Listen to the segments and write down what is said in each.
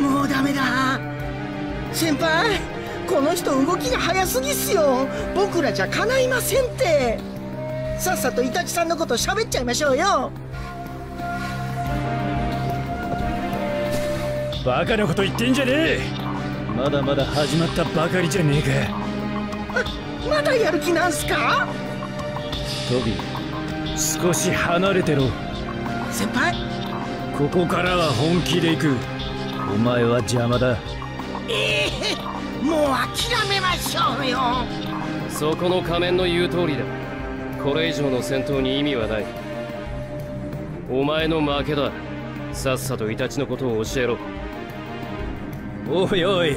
もうダメだ先輩、この人動きが早すぎっすよ。僕らじゃかないませんって。さっさとイタチさんのこと喋っちゃいましょうよ。バカなこと言ってんじゃねえ。まだまだ始まったばかりじゃねえか。まだやる気なんすか？トビー、少し離れてろ。先輩、ここからは本気で行く。お前は邪魔だ。もう諦めましょうよ。そこの仮面の言う通りだ。これ以上の戦闘に意味はない。お前の負けだ。さっさとイタチのことを教えろ。おいおい、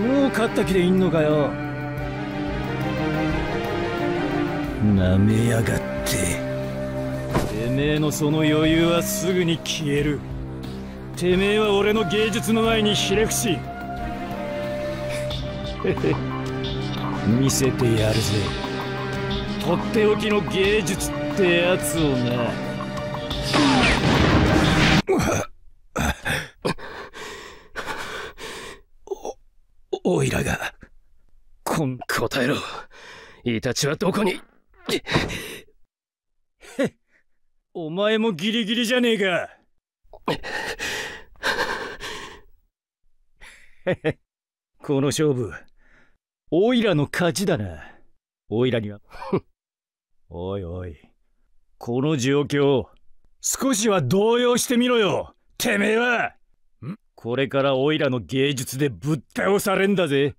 もう勝った気でいんのかよ。なめやがって。てめえのその余裕はすぐに消える。てめえは俺の芸術の前にひれ伏し見せてやるぜ、とっておきの芸術ってやつをな。おいらが答えろ。イタチはどこにお前もギリギリじゃねえか。この勝負、おいらの勝ちだな。おいらにはおいおい、この状況少しは動揺してみろよ。てめえはこれからオイラの芸術でぶっ倒されんだぜ。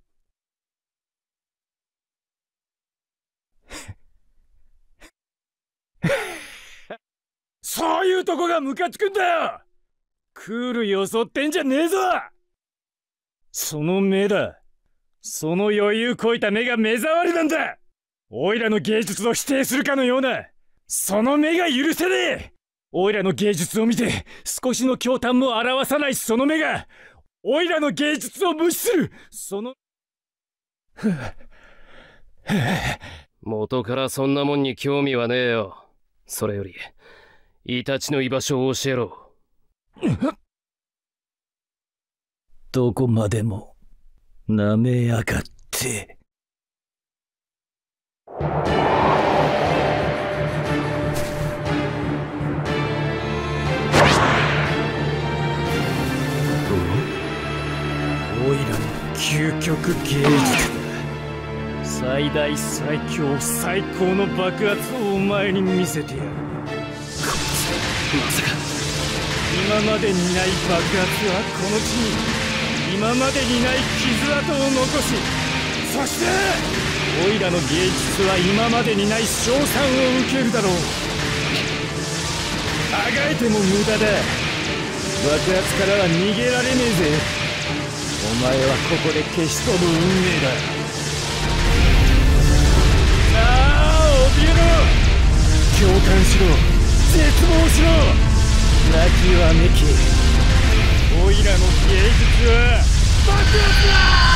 そういうとこがムカつくんだよ。クールよそってんじゃねえぞ。その目だ。その余裕こいた目が目障りなんだ。オイラの芸術を否定するかのようなその目が許せねえ。オイラの芸術を見て少しの驚嘆も表さないその目がオイラの芸術を無視する。その元からそんなもんに興味はねえよ。それよりイタチの居場所を教えろ。どこまでもなめやがって。オイラの究極芸術、最大最強最高の爆発をお前に見せてやる。まさか今までにない爆発はこの地に今までにない傷跡を残し、そしてオイラの芸術は今までにない賞賛を受けるだろう。あがいても無駄だ。爆発からは逃げられねえぜ。お前はここで消し飛ぶ運命だ。さあ怯えろ、共感しろ、絶望しろ、泣きわめき。オイラの芸術は爆発だ！